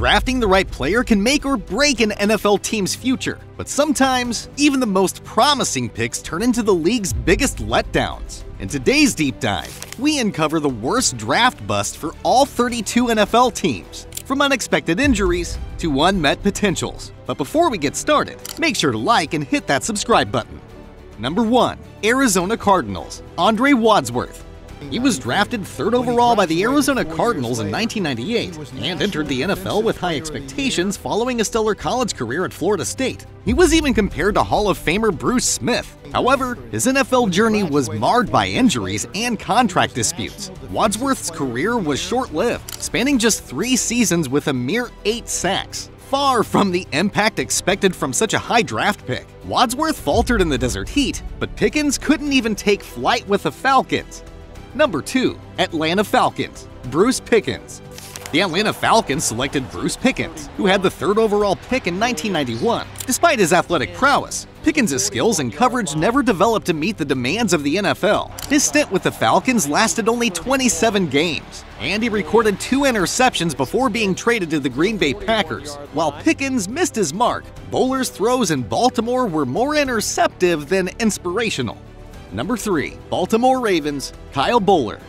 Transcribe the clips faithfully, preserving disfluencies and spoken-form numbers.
Drafting the right player can make or break an N F L team's future, but sometimes, even the most promising picks turn into the league's biggest letdowns. In today's deep dive, we uncover the worst draft bust for all thirty-two N F L teams, from unexpected injuries to unmet potentials. But before we get started, make sure to like and hit that subscribe button. Number one. Arizona Cardinals, Andre Wadsworth. He was drafted third overall by the Arizona Cardinals in nineteen ninety-eight and entered the N F L with high expectations following a stellar college career at Florida State. He was even compared to Hall of Famer Bruce Smith. However, his N F L journey was marred by injuries and contract disputes. Wadsworth's career was short-lived, spanning just three seasons with a mere eight sacks. Far from the impact expected from such a high draft pick. Wadsworth faltered in the desert heat, but Pickens couldn't even take flight with the Falcons. Number two. Atlanta Falcons, Bruce Pickens. The Atlanta Falcons selected Bruce Pickens, who had the third overall pick in nineteen ninety-one. Despite his athletic prowess, Pickens' skills and coverage never developed to meet the demands of the N F L. His stint with the Falcons lasted only twenty-seven games, and he recorded two interceptions before being traded to the Green Bay Packers. While Pickens missed his mark, Bowler's throws in Baltimore were more interceptive than inspirational. Number three. Baltimore Ravens, Kyle Bowler.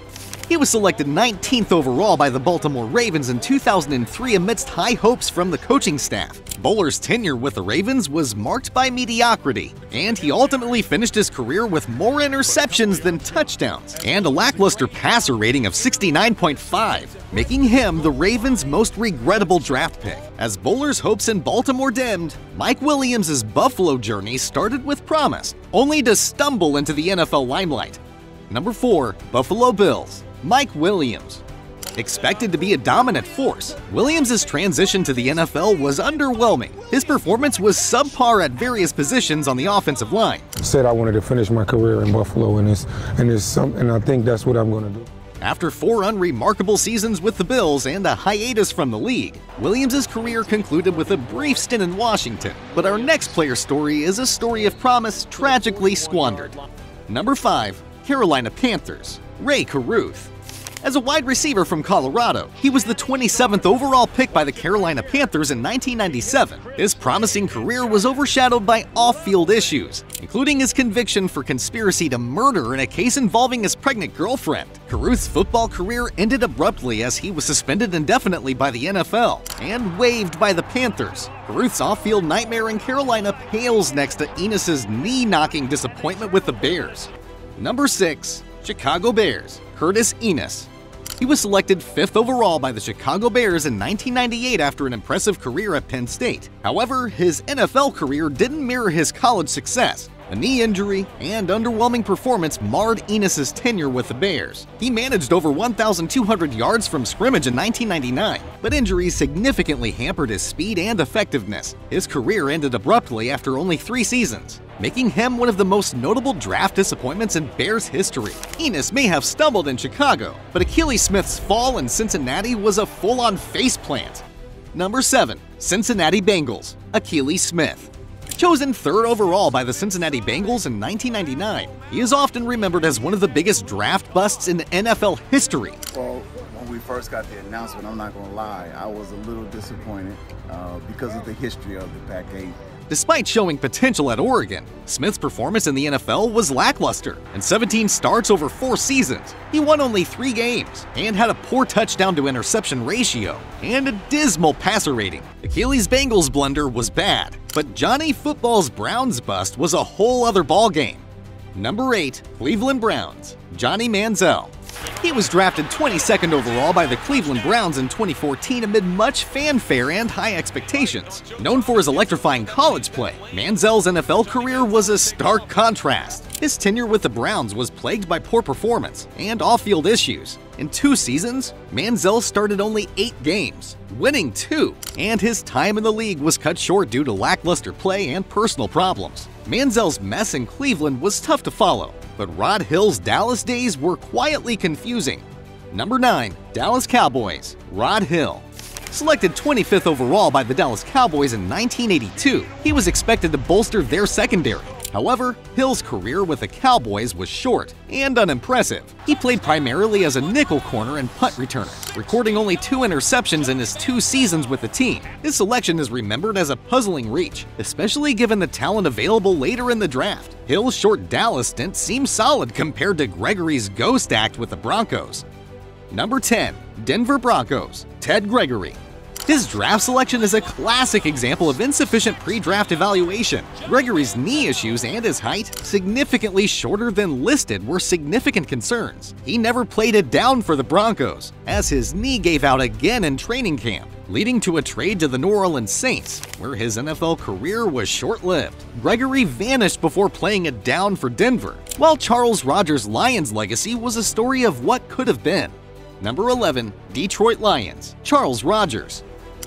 He was selected nineteenth overall by the Baltimore Ravens in two thousand three amidst high hopes from the coaching staff. Bowler's tenure with the Ravens was marked by mediocrity, and he ultimately finished his career with more interceptions than touchdowns and a lackluster passer rating of sixty-nine point five, making him the Ravens' most regrettable draft pick. As Bowler's hopes in Baltimore dimmed, Mike Williams' Buffalo journey started with promise, only to stumble into the N F L limelight. Number four. Buffalo Bills, Mike Williams. Expected to be a dominant force, Williams' transition to the N F L was underwhelming. His performance was subpar at various positions on the offensive line. I said I wanted to finish my career in Buffalo, and it's, and, it's some, and I think that's what I'm going to do. After four unremarkable seasons with the Bills and a hiatus from the league, Williams' career concluded with a brief stint in Washington. But our next player story is a story of promise tragically squandered. Number five. Carolina Panthers, Rae Carruth. As a wide receiver from Colorado, he was the twenty-seventh overall pick by the Carolina Panthers in nineteen ninety-seven. His promising career was overshadowed by off-field issues, including his conviction for conspiracy to murder in a case involving his pregnant girlfriend. Carruth's football career ended abruptly as he was suspended indefinitely by the N F L and waived by the Panthers. Carruth's off-field nightmare in Carolina pales next to Enis's knee-knocking disappointment with the Bears. Number six. Chicago Bears, Curtis Enis. He was selected fifth overall by the Chicago Bears in nineteen ninety-eight after an impressive career at Penn State. However, his N F L career didn't mirror his college success. A knee injury and underwhelming performance marred Enis's tenure with the Bears. He managed over one thousand two hundred yards from scrimmage in nineteen ninety-nine, but injuries significantly hampered his speed and effectiveness. His career ended abruptly after only three seasons, making him one of the most notable draft disappointments in Bears history. Enis may have stumbled in Chicago, but Akili Smith's fall in Cincinnati was a full-on faceplant. Number seven. Cincinnati Bengals, Akili Smith. Chosen third overall by the Cincinnati Bengals in nineteen ninety-nine, he is often remembered as one of the biggest draft busts in N F L history. Well, when we first got the announcement, I'm not going to lie, I was a little disappointed uh, because of the history of the back eight. Despite showing potential at Oregon, Smith's performance in the N F L was lackluster. In seventeen starts over four seasons, he won only three games and had a poor touchdown-to-interception ratio and a dismal passer rating. Achilles Bengals' blunder was bad, but Johnny Football's Browns bust was a whole other ballgame. Number eight. Cleveland Browns, Johnny Manziel. He was drafted twenty-second overall by the Cleveland Browns in twenty fourteen amid much fanfare and high expectations. Known for his electrifying college play, Manziel's N F L career was a stark contrast. His tenure with the Browns was plagued by poor performance and off-field issues. In two seasons, Manziel started only eight games, winning two, and his time in the league was cut short due to lackluster play and personal problems. Manziel's mess in Cleveland was tough to follow, but Rod Hill's Dallas days were quietly confusing. Number nine. Dallas Cowboys, Rod Hill. Selected twenty-fifth overall by the Dallas Cowboys in nineteen eighty-two, he was expected to bolster their secondary. However, Hill's career with the Cowboys was short and unimpressive. He played primarily as a nickel corner and punt returner, recording only two interceptions in his two seasons with the team. His selection is remembered as a puzzling reach, especially given the talent available later in the draft. Hill's short Dallas stint seems solid compared to Gregory's ghost act with the Broncos. Number ten. Denver Broncos. Ted Gregory. His draft selection is a classic example of insufficient pre-draft evaluation. Gregory's knee issues and his height, significantly shorter than listed, were significant concerns. He never played it down for the Broncos, as his knee gave out again in training camp, leading to a trade to the New Orleans Saints, where his N F L career was short-lived. Gregory vanished before playing it down for Denver, while Charles Rogers' Lions legacy was a story of what could have been. Number eleven. Detroit Lions. Charles Rogers.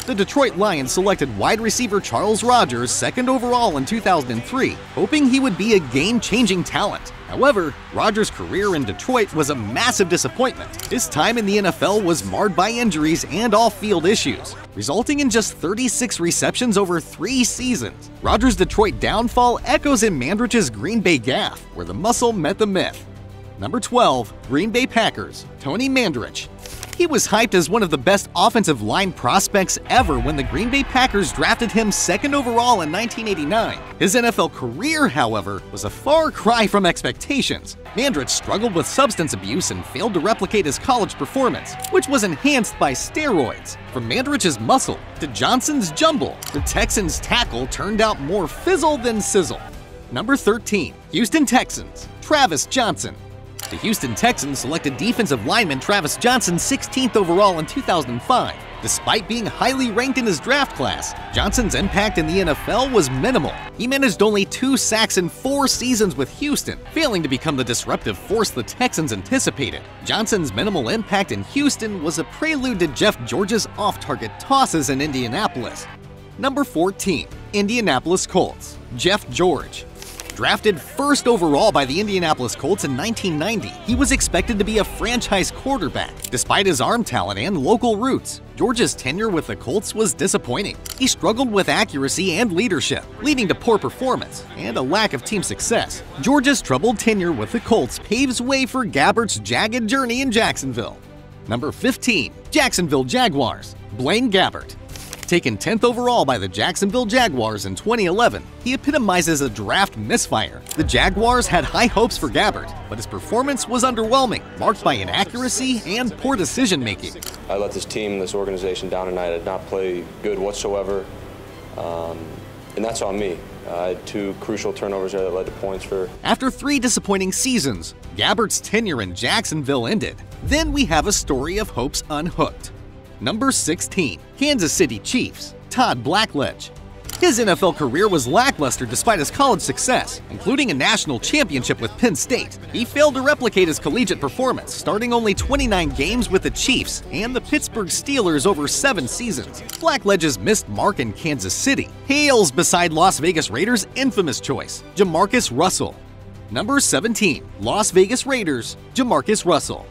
The Detroit Lions selected wide receiver Charles Rogers second overall in two thousand three, hoping he would be a game-changing talent. However, Rogers' career in Detroit was a massive disappointment. His time in the N F L was marred by injuries and off-field issues, resulting in just thirty-six receptions over three seasons. Rogers' Detroit downfall echoes in Mandarich's Green Bay gaffe, where the muscle met the myth. Number twelve. Green Bay Packers. Tony Mandarich. He was hyped as one of the best offensive line prospects ever when the Green Bay Packers drafted him second overall in nineteen eighty-nine. His N F L career, however, was a far cry from expectations. Mandarich struggled with substance abuse and failed to replicate his college performance, which was enhanced by steroids. From Mandarich's muscle to Johnson's jumble, the Texans' tackle turned out more fizzle than sizzle. Number thirteen. Houston Texans. Travis Johnson. The Houston Texans selected defensive lineman Travis Johnson sixteenth overall in two thousand five. Despite being highly ranked in his draft class, Johnson's impact in the N F L was minimal. He managed only two sacks in four seasons with Houston, failing to become the disruptive force the Texans anticipated. Johnson's minimal impact in Houston was a prelude to Jeff George's off-target tosses in Indianapolis. Number fourteen. Indianapolis Colts. Jeff George. Drafted first overall by the Indianapolis Colts in nineteen ninety, he was expected to be a franchise quarterback. Despite his arm talent and local roots, George's tenure with the Colts was disappointing. He struggled with accuracy and leadership, leading to poor performance and a lack of team success. George's troubled tenure with the Colts paves way for Gabbert's jagged journey in Jacksonville. Number fifteen. Jacksonville Jaguars. Blaine Gabbert. Taken tenth overall by the Jacksonville Jaguars in twenty eleven, he epitomizes a draft misfire. The Jaguars had high hopes for Gabbert, but his performance was underwhelming, marked by inaccuracy and poor decision-making. I let this team, this organization down tonight. I did not play good whatsoever, um, and that's on me. I had two crucial turnovers there that led to points for... After three disappointing seasons, Gabbert's tenure in Jacksonville ended. Then we have a story of hopes unhooked. Number sixteen. Kansas City Chiefs. Todd Blackledge. His N F L career was lackluster despite his college success, including a national championship with Penn State. He failed to replicate his collegiate performance, starting only twenty-nine games with the Chiefs and the Pittsburgh Steelers over seven seasons. Blackledge's missed mark in Kansas City hails beside Las Vegas Raiders' infamous choice, Jamarcus Russell. Number seventeen. Las Vegas Raiders. Jamarcus Russell.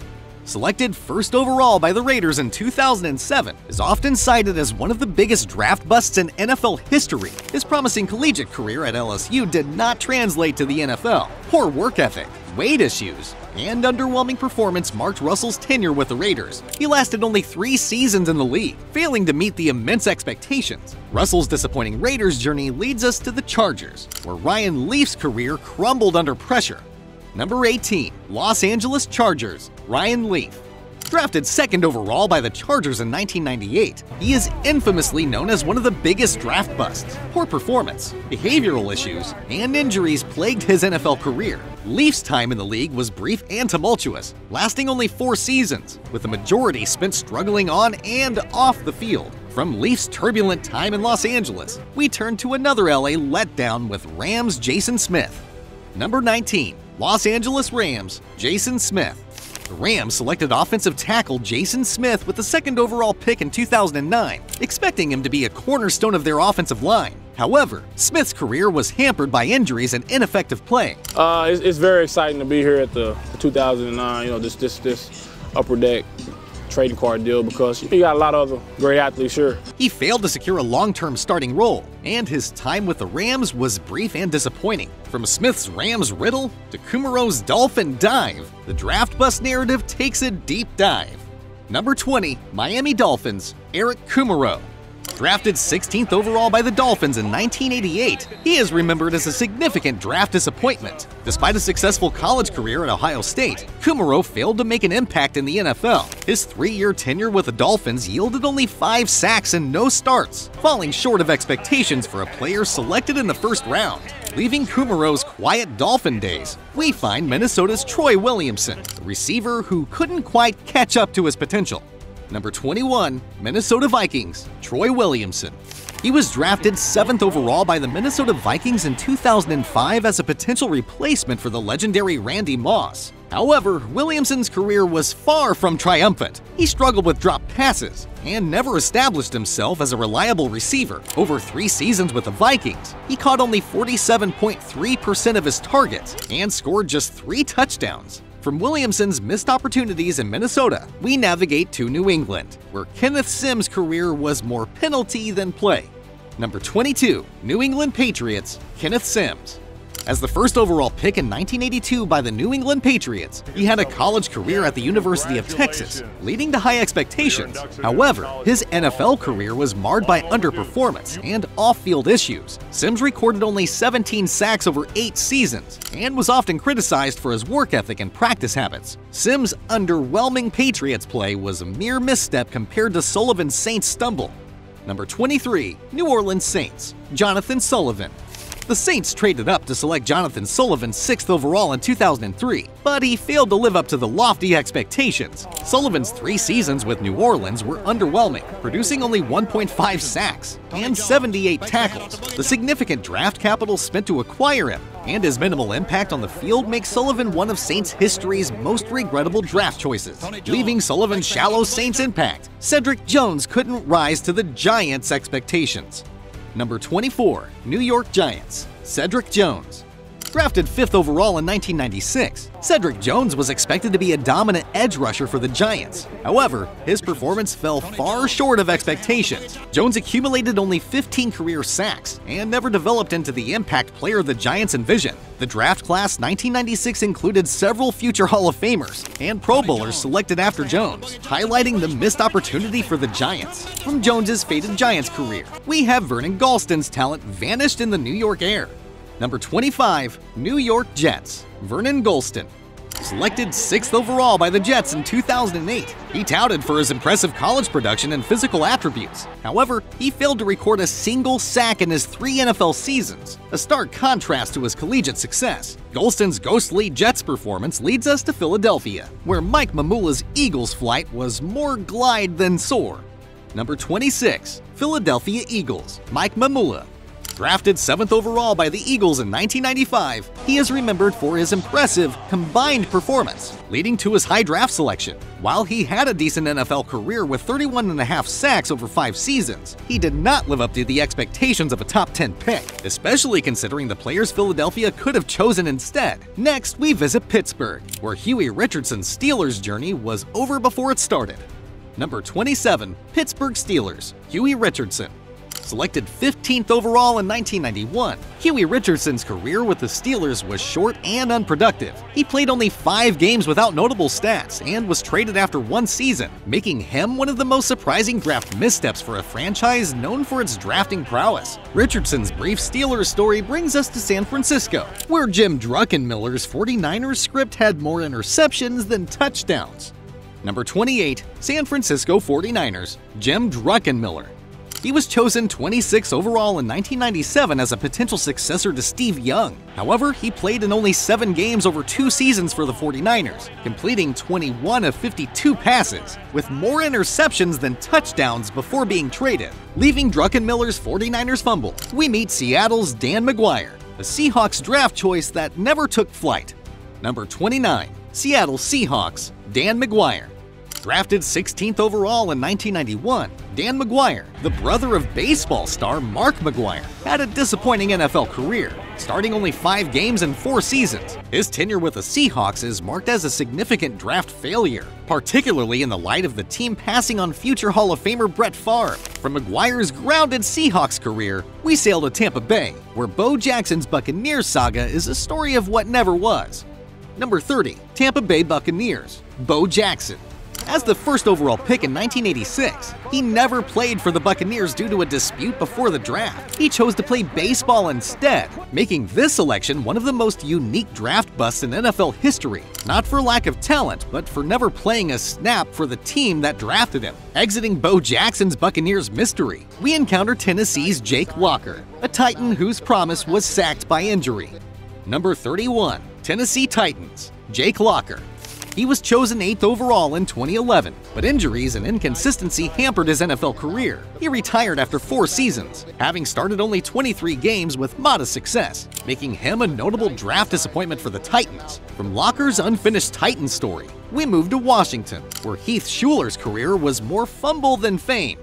Selected first overall by the Raiders in two thousand seven, is often cited as one of the biggest draft busts in N F L history. His promising collegiate career at L S U did not translate to the N F L. Poor work ethic, weight issues, and underwhelming performance marked Russell's tenure with the Raiders. He lasted only three seasons in the league, failing to meet the immense expectations. Russell's disappointing Raiders journey leads us to the Chargers, where Ryan Leaf's career crumbled under pressure. Number eighteen. Los Angeles Chargers. Ryan Leaf. Drafted second overall by the Chargers in nineteen ninety-eight, he is infamously known as one of the biggest draft busts. Poor performance, behavioral issues, and injuries plagued his N F L career. Leaf's time in the league was brief and tumultuous, lasting only four seasons, with the majority spent struggling on and off the field. From Leaf's turbulent time in Los Angeles, we turn to another L A letdown with Rams' Jason Smith. Number nineteen. Los Angeles Rams. Jason Smith. The Rams selected offensive tackle Jason Smith with the second overall pick in two thousand nine, expecting him to be a cornerstone of their offensive line. However, Smith's career was hampered by injuries and ineffective play. Uh, it's, it's very exciting to be here at the two thousand nine, you know, this, this, this upper deck trading card deal because you got a lot of other great athletes here. He failed to secure a long-term starting role, and his time with the Rams was brief and disappointing. From Smith's Rams riddle to Kumerow's dolphin dive, the draft bust narrative takes a deep dive. Number twenty, Miami Dolphins, Eric Kumerow. Drafted sixteenth overall by the Dolphins in nineteen eighty-eight, he is remembered as a significant draft disappointment. Despite a successful college career at Ohio State, Kumerow failed to make an impact in the N F L. His three-year tenure with the Dolphins yielded only five sacks and no starts, falling short of expectations for a player selected in the first round. Leaving Kumerow's quiet Dolphin days, we find Minnesota's Troy Williamson, a receiver who couldn't quite catch up to his potential. Number twenty-one, Minnesota Vikings, Troy Williamson. He was drafted seventh overall by the Minnesota Vikings in two thousand five as a potential replacement for the legendary Randy Moss. However, Williamson's career was far from triumphant. He struggled with drop passes and never established himself as a reliable receiver. Over three seasons with the Vikings, he caught only forty-seven point three percent of his targets and scored just three touchdowns. From Williamson's missed opportunities in Minnesota, we navigate to New England, where Kenneth Sims' career was more penalty than play. Number twenty-two, New England Patriots, Kenneth Sims. As the first overall pick in nineteen eighty-two by the New England Patriots, he had a college career at the University of Texas, leading to high expectations. However, his N F L career was marred by underperformance and off-field issues. Sims recorded only seventeen sacks over eight seasons and was often criticized for his work ethic and practice habits. Sims' underwhelming Patriots play was a mere misstep compared to Sullivan's Saints stumble. Number twenty-three, New Orleans Saints, Jonathan Sullivan. The Saints traded up to select Jonathan Sullivan sixth overall in two thousand three, but he failed to live up to the lofty expectations. Sullivan's three seasons with New Orleans were underwhelming, producing only one point five sacks and seventy-eight tackles. The significant draft capital spent to acquire him and his minimal impact on the field makes Sullivan one of Saints history's most regrettable draft choices. Leaving Sullivan's shallow Saints impact, Cedric Jones couldn't rise to the Giants' expectations. Number twenty-four, New York Giants, Cedric Jones. Drafted fifth overall in nineteen ninety-six, Cedric Jones was expected to be a dominant edge rusher for the Giants. However, his performance fell far short of expectations. Jones accumulated only fifteen career sacks and never developed into the impact player the Giants envisioned. The draft class nineteen ninety-six included several future Hall of Famers and Pro Bowlers selected after Jones, highlighting the missed opportunity for the Giants. From Jones's faded Giants career, we have Vernon Gholston's talent vanished in the New York air. Number twenty-five, New York Jets, Vernon Gholston. Selected sixth overall by the Jets in two thousand eight, he touted for his impressive college production and physical attributes. However, he failed to record a single sack in his three N F L seasons, a stark contrast to his collegiate success. Gholston's ghostly Jets performance leads us to Philadelphia, where Mike Mamula's Eagles flight was more glide than soar. Number twenty-six, Philadelphia Eagles, Mike Mamula. Drafted seventh overall by the Eagles in nineteen ninety-five, he is remembered for his impressive combined performance, leading to his high draft selection. While he had a decent N F L career with thirty-one and a half sacks over five seasons, he did not live up to the expectations of a top ten pick, especially considering the players Philadelphia could have chosen instead. Next, we visit Pittsburgh, where Huey Richardson's Steelers journey was over before it started. Number twenty-seven, Pittsburgh Steelers, Huey Richardson. Selected fifteenth overall in nineteen ninety-one, Huey Richardson's career with the Steelers was short and unproductive. He played only five games without notable stats and was traded after one season, making him one of the most surprising draft missteps for a franchise known for its drafting prowess. Richardson's brief Steelers story brings us to San Francisco, where Jim Druckenmiller's forty-niners script had more interceptions than touchdowns. Number twenty-eight, San Francisco forty-niners, Jim Druckenmiller. He was chosen twenty-sixth overall in nineteen ninety-seven as a potential successor to Steve Young. However, he played in only seven games over two seasons for the forty-niners, completing twenty-one of fifty-two passes, with more interceptions than touchdowns before being traded. Leaving Druckenmiller's forty-niners fumble, we meet Seattle's Dan McGwire, a Seahawks draft choice that never took flight. Number twenty-nine, Seattle Seahawks, Dan McGwire. Drafted sixteenth overall in nineteen ninety-one, Dan McGwire, the brother of baseball star Mark McGwire, had a disappointing N F L career, starting only five games in four seasons. His tenure with the Seahawks is marked as a significant draft failure, particularly in the light of the team passing on future Hall of Famer Brett Favre. From McGwire's grounded Seahawks career, we sail to Tampa Bay, where Bo Jackson's Buccaneers saga is a story of what never was. Number thirty. Tampa Bay Buccaneers, Bo Jackson. As the first overall pick in nineteen eighty-six, he never played for the Buccaneers due to a dispute before the draft. He chose to play baseball instead, making this selection one of the most unique draft busts in N F L history, not for lack of talent, but for never playing a snap for the team that drafted him. Exiting Bo Jackson's Buccaneers mystery, we encounter Tennessee's Jake Locker, a Titan whose promise was sacked by injury. Number thirty-one. Tennessee Titans, Jake Locker. He was chosen eighth overall in twenty eleven, but injuries and inconsistency hampered his N F L career. He retired after four seasons, having started only twenty-three games with modest success, making him a notable draft disappointment for the Titans. From Locker's unfinished Titan story, we move to Washington, where Heath Shuler's career was more fumble than fame.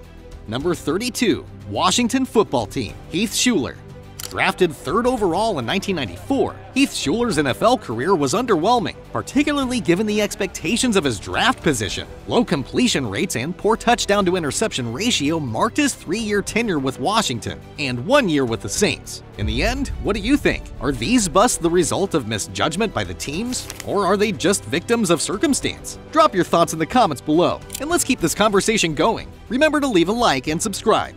Number thirty-two. Washington Football Team, Heath Shuler. Drafted third overall in nineteen ninety-four, Heath Shuler's N F L career was underwhelming, particularly given the expectations of his draft position. Low completion rates and poor touchdown-to-interception ratio marked his three-year tenure with Washington and one year with the Saints. In the end, what do you think? Are these busts the result of misjudgment by the teams, or are they just victims of circumstance? Drop your thoughts in the comments below, and let's keep this conversation going. Remember to leave a like and subscribe.